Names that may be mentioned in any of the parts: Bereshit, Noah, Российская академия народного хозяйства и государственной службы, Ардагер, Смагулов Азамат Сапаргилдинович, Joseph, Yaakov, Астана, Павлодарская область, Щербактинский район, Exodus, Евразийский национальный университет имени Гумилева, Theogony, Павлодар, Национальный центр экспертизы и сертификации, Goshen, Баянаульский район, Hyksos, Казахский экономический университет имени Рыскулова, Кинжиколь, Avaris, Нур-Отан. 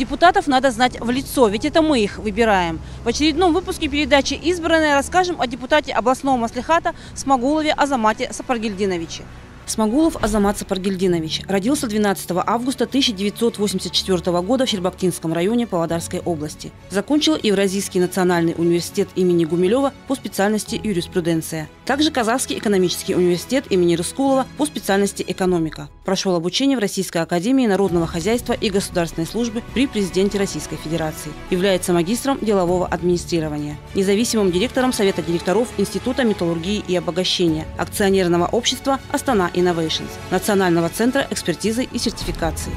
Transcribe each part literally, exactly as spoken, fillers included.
депутатов надо знать в лицо, ведь это мы их выбираем. В очередном выпуске передачи «Избранные» расскажем о депутате областного маслихата Смагулове Азамате Сапаргилдиновиче. Смагулов Азамат Сапаргилдинович родился двенадцатого августа тысяча девятьсот восемьдесят четвёртого года в Щербактинском районе Павлодарской области. Закончил Евразийский национальный университет имени Гумилева по специальности юриспруденция. Также Казахский экономический университет имени Рыскулова по специальности экономика. Прошел обучение в Российской академии народного хозяйства и государственной службы при президенте Российской Федерации. Является магистром делового администрирования, независимым директором Совета директоров Института металлургии и обогащения, акционерного общества «Астана» Innovations, Национального центра экспертизы и сертификации.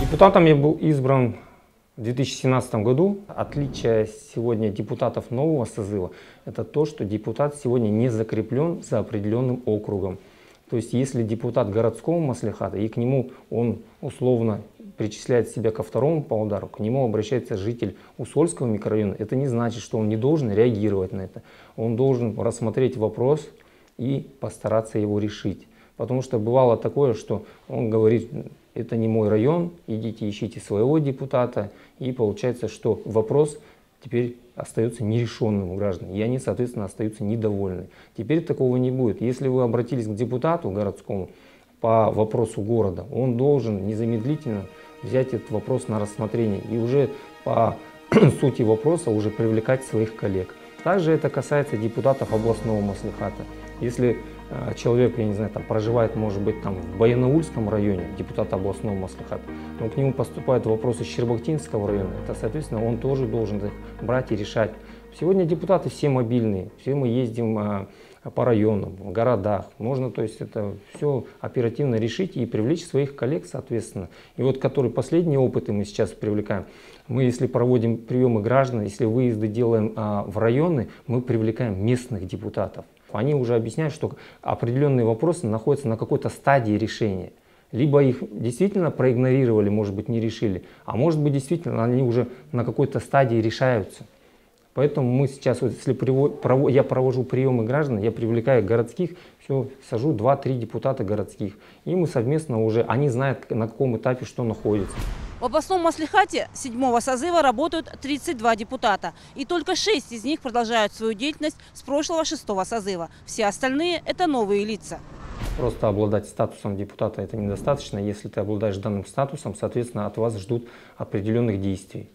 Депутатом я был избран в две тысячи семнадцатом году. Отличие сегодня депутатов нового созыва – это то, что депутат сегодня не закреплен за определенным округом. То есть если депутат городского маслихата, и к нему он условно причисляет себя ко второму Павлодару, к нему обращается житель Усольского микрорайона, это не значит, что он не должен реагировать на это. Он должен рассмотреть вопрос и постараться его решить. Потому что бывало такое, что он говорит, это не мой район, идите ищите своего депутата. И получается, что вопрос теперь остается нерешенным у граждан, и они, соответственно, остаются недовольны. Теперь такого не будет. Если вы обратились к депутату городскому по вопросу города, он должен незамедлительно взять этот вопрос на рассмотрение и уже по сути вопроса уже привлекать своих коллег. Также это касается депутатов областного маслихата. Если э, человек, я не знаю, там, проживает, может быть, там, в Баянаульском районе, депутат областного маслихата, но к нему поступают вопросы Щербактинского района, это, соответственно, он тоже должен их брать и решать. Сегодня депутаты все мобильные, все мы ездим э, по районам, в городах. Можно, то есть, это все оперативно решить и привлечь своих коллег, соответственно. И вот, которые последние опыты мы сейчас привлекаем. Мы, если проводим приемы граждан, если выезды делаем а, в районы, мы привлекаем местных депутатов. Они уже объясняют, что определенные вопросы находятся на какой-то стадии решения. Либо их действительно проигнорировали, может быть, не решили, а может быть, действительно, они уже на какой-то стадии решаются. Поэтому мы сейчас, вот, если приво, я провожу приемы граждан, я привлекаю городских, все, сажу два-три депутата городских. И мы совместно уже, они знают, на каком этапе что находится. В областном маслихате седьмого созыва работают тридцать два депутата. И только шесть из них продолжают свою деятельность с прошлого шестого созыва. Все остальные – это новые лица. Просто обладать статусом депутата – это недостаточно. Если ты обладаешь данным статусом, соответственно, от вас ждут определенных действий.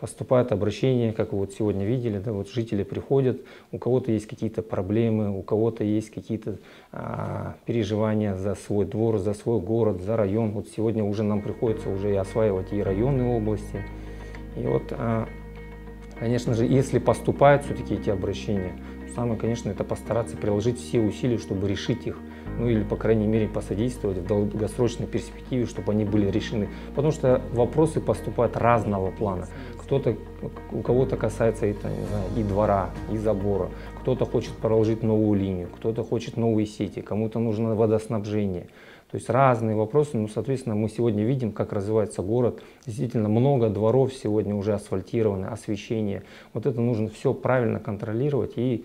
Поступают обращения, как вы вот сегодня видели, да, вот жители приходят, у кого-то есть какие-то проблемы, у кого-то есть какие-то а, переживания за свой двор, за свой город, за район. Вот сегодня уже нам приходится уже и осваивать и районы области. И вот, а, конечно же, если поступают все-таки эти обращения, самое, конечно, это постараться приложить все усилия, чтобы решить их. Ну или, по крайней мере, посодействовать в долгосрочной перспективе, чтобы они были решены. Потому что вопросы поступают разного плана. Кто-то, у кого-то касается это, не знаю, и двора, и забора. Кто-то хочет проложить новую линию, кто-то хочет новые сети, кому-то нужно водоснабжение. То есть разные вопросы, ну, соответственно, мы сегодня видим, как развивается город. Действительно, много дворов сегодня уже асфальтировано, освещение. Вот это нужно все правильно контролировать и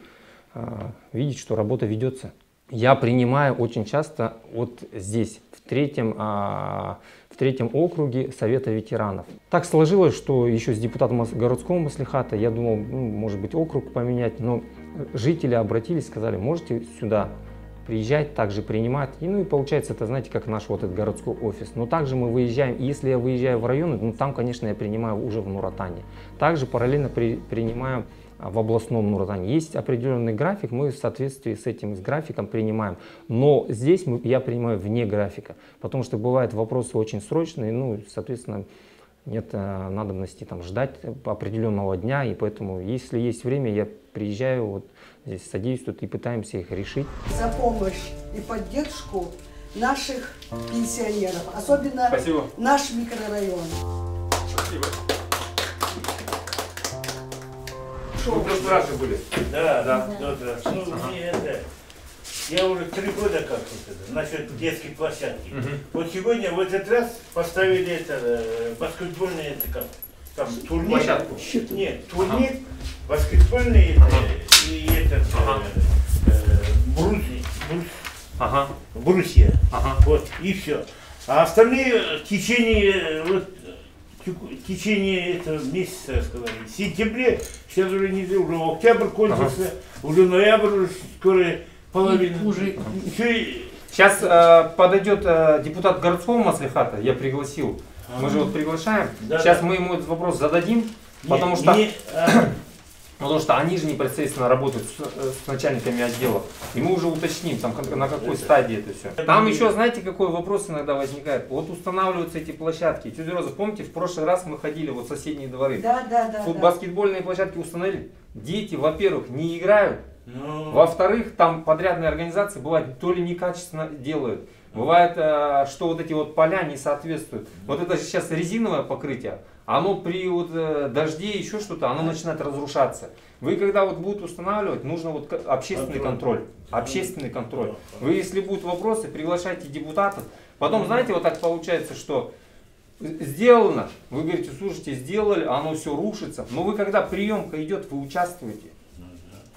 э, видеть, что работа ведется. Я принимаю очень часто вот здесь, в третьем, а, в третьем округе Совета ветеранов. Так сложилось, что еще с депутатом городского маслихата, я думал, ну, может быть, округ поменять, но жители обратились, сказали, можете сюда приезжать, также принимать. И, ну и получается, это, знаете, как наш вот этот городской офис. Но также мы выезжаем, если я выезжаю в районы, ну, там, конечно, я принимаю уже в Нур-Отане. Также параллельно при, принимаю... в областном Нур-Отане. Есть определенный график, мы в соответствии с этим с графиком принимаем. Но здесь мы, я принимаю вне графика, потому что бывают вопросы очень срочные, ну, соответственно, нет э, надобности там ждать определенного дня, и поэтому, если есть время, я приезжаю, вот здесь содействуют и пытаемся их решить. За помощь и поддержку наших пенсионеров, особенно Спасибо. Наш микрорайон. Спасибо. Вы просто раз были. Да, да. да, да. Ну, ага. мне это, я уже три года как вот насчет детской площадки. Угу. Вот сегодня в этот раз поставили это баскетбольный это как там турнир. Площадку. Нет, турнир, ага. баскетбольный это, ага. и этот ага. э, брус, брус, ага. брусья. Ага. Вот и все. А остальные в течение, вот, в течение этого месяца, сказали, в сентябре, сейчас уже неделю, уже октябрь кончился, ага. уже ноябрь, уже скоро половина. Уже... Сейчас э, подойдет э, депутат городского маслихата, я пригласил, ага. мы же вот приглашаем. Да, сейчас да. мы ему этот вопрос зададим, нет, потому что... Не, а... Потому что они же непосредственно работают с, с начальниками отделов. И мы уже уточним, там, на какой стадии это все. Там еще, знаете, какой вопрос иногда возникает? Вот устанавливаются эти площадки. Тетя Роза, помните, в прошлый раз мы ходили вот в соседние дворы. Да, да, да. Фут баскетбольные да. площадки установили. Дети, во-первых, не играют. Но... Во-вторых, там подрядные организации бывают, то ли некачественно делают. Бывает, что вот эти вот поля не соответствуют. Вот это сейчас резиновое покрытие. Оно при вот дожде, еще что-то, оно начинает разрушаться. Вы когда вот будут устанавливать, нужно вот общественный контроль. Общественный контроль. Вы, если будут вопросы, приглашайте депутатов. Потом, знаете, вот так получается, что сделано. Вы говорите, слушайте, сделали, оно все рушится. Но вы когда приемка идет, вы участвуете.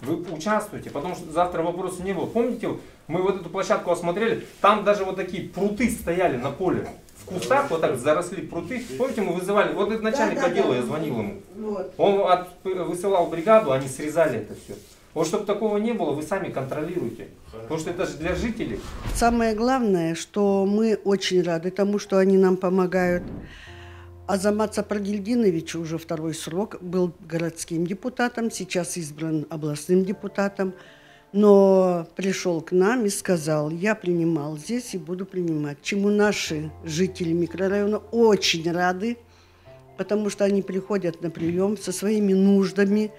Вы участвуете, потому что завтра вопроса не было. Помните, мы вот эту площадку осмотрели, там даже вот такие пруты стояли на поле. В кустах вот так заросли пруты. Помните, мы вызывали, вот этот начальник да, отдела, да, я звонил ему. Вот. Он от, высылал бригаду, они срезали это все. Вот чтобы такого не было, вы сами контролируете. Потому что это же для жителей. Самое главное, что мы очень рады тому, что они нам помогают. Азамат Сапаргилдинович уже второй срок был городским депутатом, сейчас избран областным депутатом. Но пришел к нам и сказал, я принимал здесь и буду принимать. Чему наши жители микрорайона очень рады, потому что они приходят на прием со своими нуждами,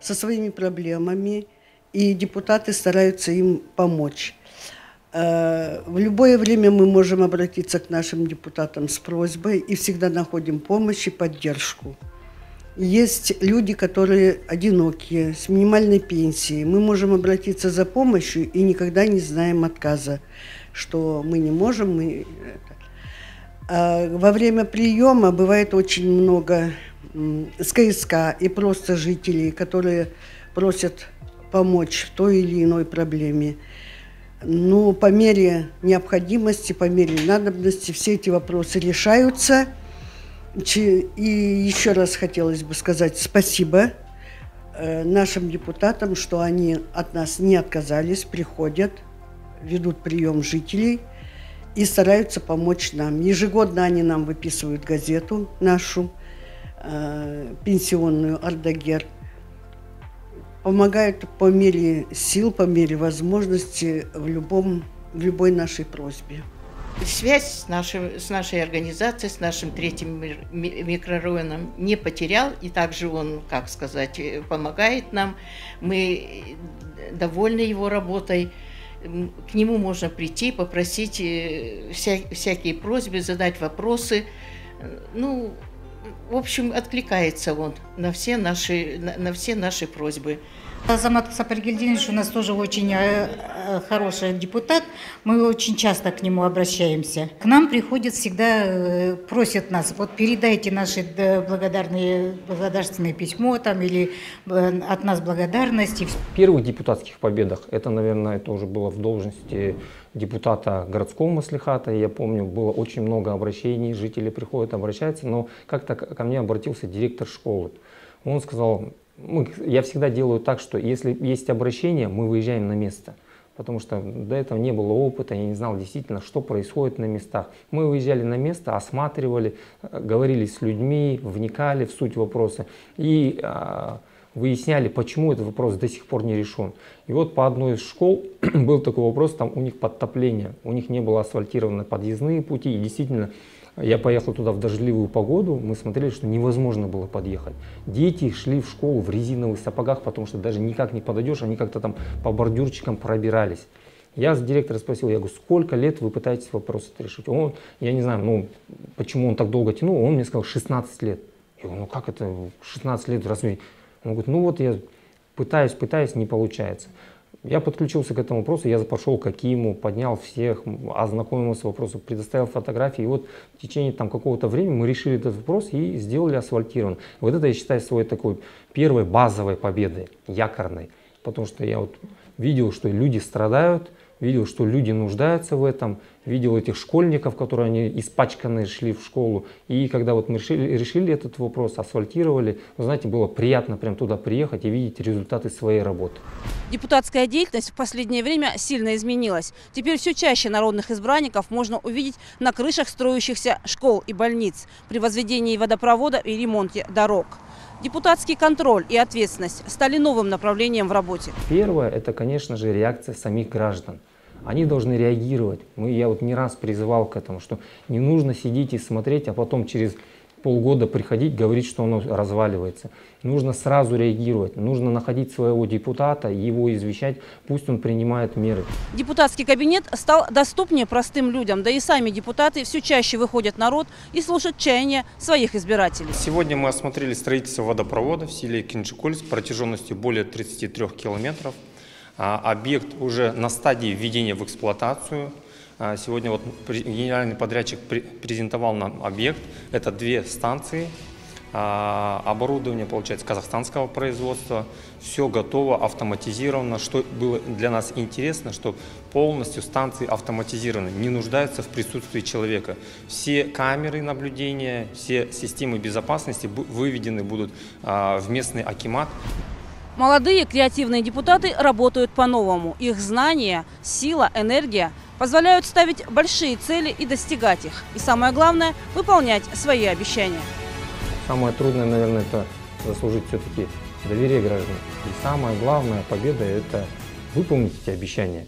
со своими проблемами, и депутаты стараются им помочь. В любое время мы можем обратиться к нашим депутатам с просьбой и всегда находим помощь и поддержку. Есть люди, которые одинокие, с минимальной пенсией. Мы можем обратиться за помощью и никогда не знаем отказа, что мы не можем. Мы... Во время приема бывает очень много с КСК и просто жителей, которые просят помочь в той или иной проблеме. Ну, по мере необходимости, по мере надобности все эти вопросы решаются. И еще раз хотелось бы сказать спасибо нашим депутатам, что они от нас не отказались, приходят, ведут прием жителей и стараются помочь нам. Ежегодно они нам выписывают газету нашу, пенсионную «Ардагер». Помогают по мере сил, по мере возможности в, любом, в любой нашей просьбе. Связь с, нашим, с нашей организацией, с нашим третьим микрорайоном не потерял. И также он, как сказать, помогает нам. Мы довольны его работой. К нему можно прийти, попросить вся, всякие просьбы, задать вопросы. Ну, в общем, откликается он на все наши, на, на все наши просьбы. Азамат Сапаргилдинович у нас тоже очень хороший депутат. Мы очень часто к нему обращаемся. К нам приходят всегда, просят нас, вот передайте наши благодарные, благодарственное письмо там, или от нас благодарность. В первых депутатских победах, это, наверное, тоже было в должности депутата городского маслихата. Я помню, было очень много обращений, жители приходят, обращаются. Но как-то ко мне обратился директор школы. Он сказал... Мы, я всегда делаю так, что если есть обращение, мы выезжаем на место. Потому что до этого не было опыта, я не знал действительно, что происходит на местах. Мы выезжали на место, осматривали, говорили с людьми, вникали в суть вопроса. И а, выясняли, почему этот вопрос до сих пор не решен. И вот по одной из школ был такой вопрос, там у них подтопление. У них не было асфальтированы подъездные пути, и действительно... Я поехал туда в дождливую погоду, мы смотрели, что невозможно было подъехать. Дети шли в школу в резиновых сапогах, потому что даже никак не подойдешь, они как-то там по бордюрчикам пробирались. Я с директора спросил, я говорю, сколько лет вы пытаетесь вопрос решить? Он, я не знаю, ну, почему он так долго тянул, он мне сказал шестнадцать лет. Я говорю, ну как это, шестнадцать лет, разве? Он говорит, ну вот я пытаюсь, пытаюсь, не получается. Я подключился к этому вопросу, я пошел к Акиму, поднял всех, ознакомился с вопросом, предоставил фотографии. И вот в течение там какого-то времени мы решили этот вопрос и сделали асфальтирован. Вот это я считаю своей такой первой базовой победой, якорной. Потому что я вот видел, что люди страдают, видел, что люди нуждаются в этом. видел этих школьников, которые они испачканные шли в школу. И когда вот мы решили, решили этот вопрос, асфальтировали, ну, знаете, было приятно прям туда приехать и видеть результаты своей работы. Депутатская деятельность в последнее время сильно изменилась. Теперь все чаще народных избранников можно увидеть на крышах строящихся школ и больниц, при возведении водопровода и ремонте дорог. Депутатский контроль и ответственность стали новым направлением в работе. Первое – это, конечно же, реакция самих граждан. Они должны реагировать. Мы, я вот не раз призывал к этому, что не нужно сидеть и смотреть, а потом через полгода приходить, говорить, что оно разваливается. Нужно сразу реагировать, нужно находить своего депутата, его извещать, пусть он принимает меры. Депутатский кабинет стал доступнее простым людям, да и сами депутаты все чаще выходят в народ и слушают чаяния своих избирателей. Сегодня мы осмотрели строительство водопровода в селе Кинжиколь с протяженностью более тридцати трёх километров. Объект уже на стадии введения в эксплуатацию. Сегодня вот генеральный подрядчик презентовал нам объект. Это две станции. Оборудование, получается, казахстанского производства. Все готово, автоматизировано. Что было для нас интересно, что полностью станции автоматизированы, не нуждаются в присутствии человека. Все камеры наблюдения, все системы безопасности выведены будут в местный акимат. Молодые креативные депутаты работают по-новому. Их знания, сила, энергия позволяют ставить большие цели и достигать их. И самое главное – выполнять свои обещания. Самое трудное, наверное, это заслужить все-таки доверие граждан. И самое главное победа – это выполнить эти обещания.